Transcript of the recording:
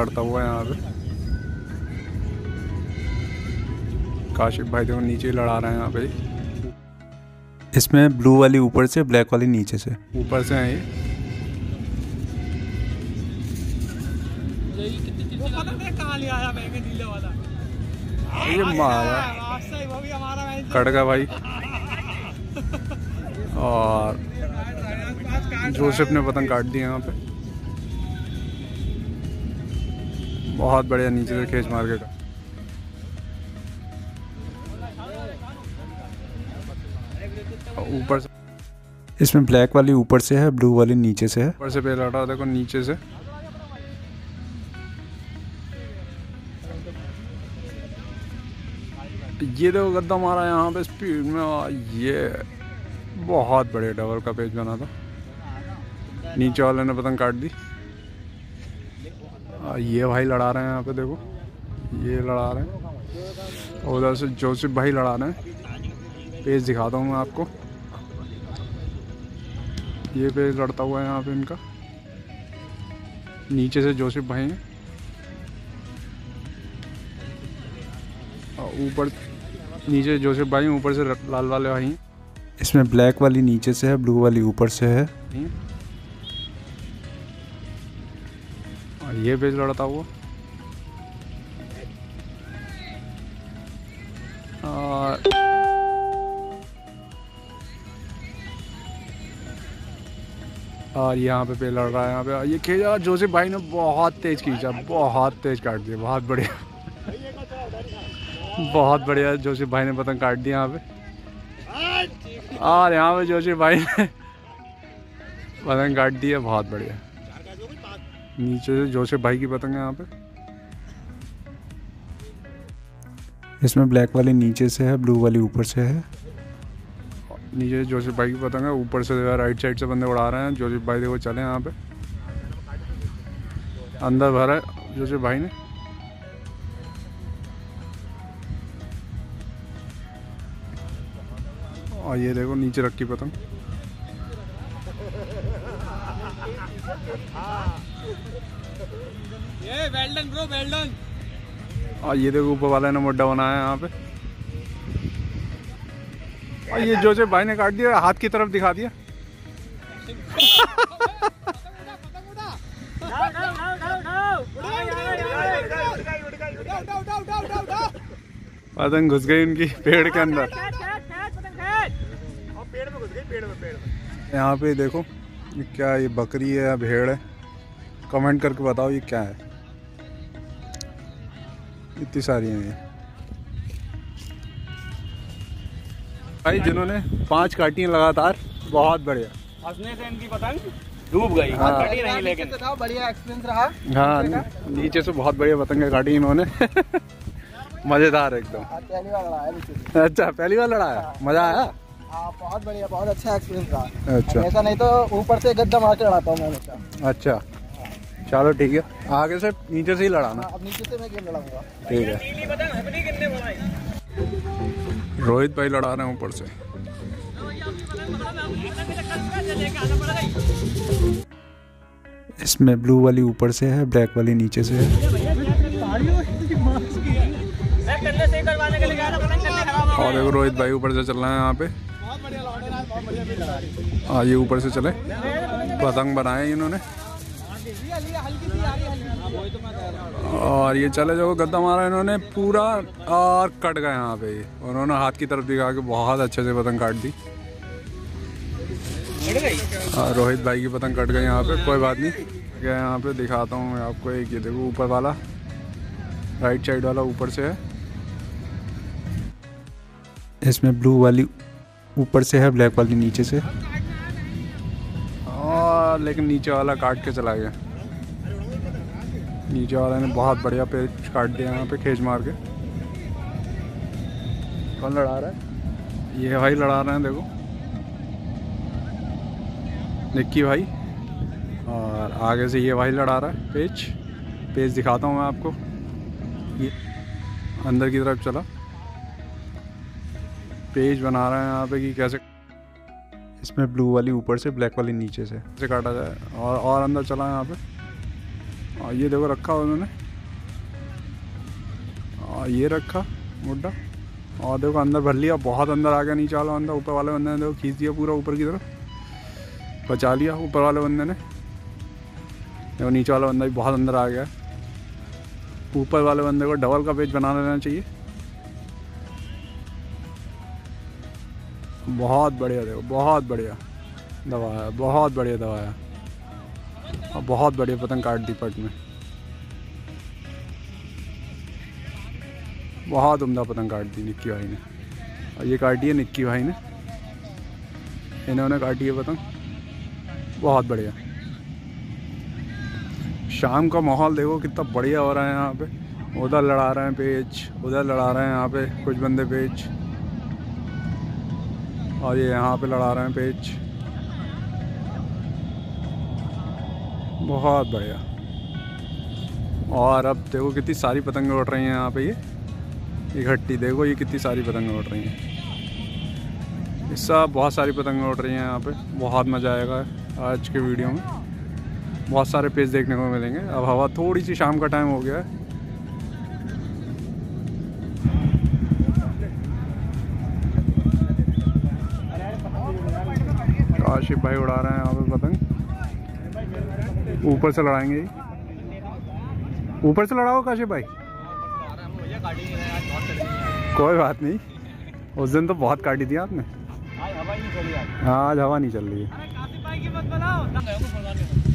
लड़ता हुआ यहाँ पे। काशिफ भाई देखो नीचे लड़ा रहे हैं यहाँ पे। इसमें ब्लू वाली ऊपर से, ब्लैक वाली नीचे से। ऊपर से है ये। ये मारा कड़गा भाई। और जोसिफ ने पतंग काट दी है यहाँ पे। बहुत बढ़िया नीचे से खेच मार के का। ऊपर से इसमें ब्लैक वाली ऊपर से है, ब्लू वाली नीचे से है। ऊपर से पहला हटा, देखो नीचे से। ये देखो गद्दा मारा यहाँ पे स्पीड में। ये बहुत बढ़िया डबल का पेज बना था। नीचे वाले ने पतंग काट दी। ये भाई लड़ा रहे हैं यहाँ पे, देखो ये लड़ा रहे हैं। और उधर से जोसिफ भाई लड़ा रहे हैं। पेज दिखाता हूँ मैं आपको। ये पेज लड़ता हुआ है यहाँ पे इनका। नीचे से जोसिफ भाई हैं, ऊपर नीचे जोसिफ भाई, ऊपर से लाल वाले भाई। इसमें ब्लैक वाली नीचे से है, ब्लू वाली ऊपर से है। ये पेज लड़ता हुआ। और यहाँ पे पेज लड़ रहा है यहाँ पे। ये खींचा जोसिफ भाई ने, बहुत तेज खींचा, बहुत तेज काट दिया। बहुत बढ़िया, बहुत बढ़िया। जोसिफ भाई ने पतंग काट दी यहाँ पे। और यहाँ पे जोसिफ भाई ने पतंग काट दी है। बहुत बढ़िया। नीचे से जोसिफ भाई की पतंग है यहाँ पे। इसमें ब्लैक वाली नीचे से है, ब्लू वाली ऊपर से है। नीचे जोसिफ भाई की पतंग है। ऊपर से राइट साइड से बंदे उड़ा रहे हैं। जोसिफ भाई देखो चले यहाँ पे, अंदर भरा है जोसिफ भाई ने। और ये देखो नीचे रखी पतंग। ये well done bro, well done. और ये देखो ऊपर वाले ने मुड्ढा बनाया यहाँ पे। और ये जोजे भाई ने काट दिया, हाथ की तरफ दिखा दिया। पतंग घुस गई उनकी पेड़ के अंदर। यहाँ पे देखो क्या, ये बकरी है या भेड़ है? कमेंट करके बताओ ये क्या है। इतनी सारी हैं ये भाई, जिन्होंने 5 काटी लगातार। बहुत बढ़िया। हंसने से इनकी पतंग डूब गई। हाँ। काटी नहीं लेकिन बढ़िया एक्सपीरियंस रहा। हाँ, नीचे से बहुत बढ़िया पतंगें काटी इन्होंने। मजेदार एकदम। अच्छा, पहली बार लड़ाया, मजा आया। हाँ, बहुत बढ़िया, बहुत अच्छा एक्सपीरियंस रहा। अच्छा, ऐसा नहीं तो ऊपर से गद्दा मार के लड़ाता हूँ मैं हमेशा। अच्छा, चलो ठीक है। आगे से नीचे से ही लड़ाना। अब नीचे से मैं गेम लड़ाऊंगा। ठीक है। रोहित भाई लड़ा रहे हैं ऊपर से। इसमें ब्लू वाली ऊपर से है, ब्लैक वाली नीचे से है। और देखो रोहित भाई ऊपर से चल रहे हैं यहाँ पे। हाँ, ये ऊपर से चले पतंग बनाए इन्होंने। और ये चले जो गद्दा मारा इन्होंने पूरा, और कट गए यहाँ पे। उन्होंने हाथ की तरफ दिखा के बहुत अच्छे से पतंग काट दी। रोहित भाई की पतंग कट गई यहाँ पे। कोई बात नहीं, क्या यहाँ पे दिखाता हूँ मैं आपको। एक ये देखो ऊपर वाला, राइट साइड वाला ऊपर से है। इसमें ब्लू वाली ऊपर से है, ब्लैक वाली नीचे से। और लेकिन नीचे वाला काट के चला गया। नीचे वाला ने बहुत बढ़िया पेच काट दिया यहाँ पे, खेच मार के। कौन लड़ा रहा है? ये भाई लड़ा रहे हैं देखो, निक्की भाई। और आगे से ये भाई लड़ा रहा है पेच। पेच दिखाता हूँ मैं आपको। ये अंदर की तरफ चला, पेज बना रहे हैं यहाँ पे कि कैसे। इसमें ब्लू वाली ऊपर से, ब्लैक वाली नीचे से काटा जाए। और अंदर चला यहाँ पे। और ये देखो रखा हुआ उन्होंने, और ये रखा मुड्डा, और देखो अंदर भर लिया, बहुत अंदर आ गया नीचे वाला बंदा, ऊपर वाले बंदे ने देखो खींच दिया पूरा ऊपर की तरफ, बचा लिया ऊपर वाले बंदे ने। देखो नीचे वाला बंदा भी बहुत अंदर आ गया। ऊपर वाले बंदे को डबल का पेज बना लेना चाहिए। बहुत बढ़िया, देखो बहुत बढ़िया दबाया, बहुत बढ़िया दबाया, और बहुत बढ़िया पतंग काट दी पट में, बहुत उम्दा पतंग काट दी निक्की भाई ने। और ये काटी है निक्की भाई ने, इन्होंने काटी है पतंग, बहुत बढ़िया। शाम का माहौल देखो कितना बढ़िया हो रहा है यहाँ पे, उधर लड़ा रहे हैं पेच, उधर लड़ा रहे हैं यहाँ पे कुछ बंदे पेच, और ये यहाँ पे लड़ा रहे हैं पेच, बहुत बढ़िया। और अब देखो कितनी सारी पतंगें उड़ रही हैं यहाँ पे, ये इकट्ठी देखो ये कितनी सारी पतंगें उड़ रही हैं, इस सब बहुत सारी पतंगें उड़ रही हैं यहाँ पे। बहुत मज़ा आएगा आज के वीडियो में, बहुत सारे पेज देखने को मिलेंगे। अब हवा थोड़ी सी, शाम का टाइम हो गया है। आशिफ़ भाई उड़ा रहे हैं यहाँ पे पतंग, ऊपर से लड़ाएंगे, ऊपर से लड़ाओ काशिफ़ भाई, कोई बात नहीं। उस दिन तो बहुत काटी थी आपने, आज हवा नहीं चल रही है।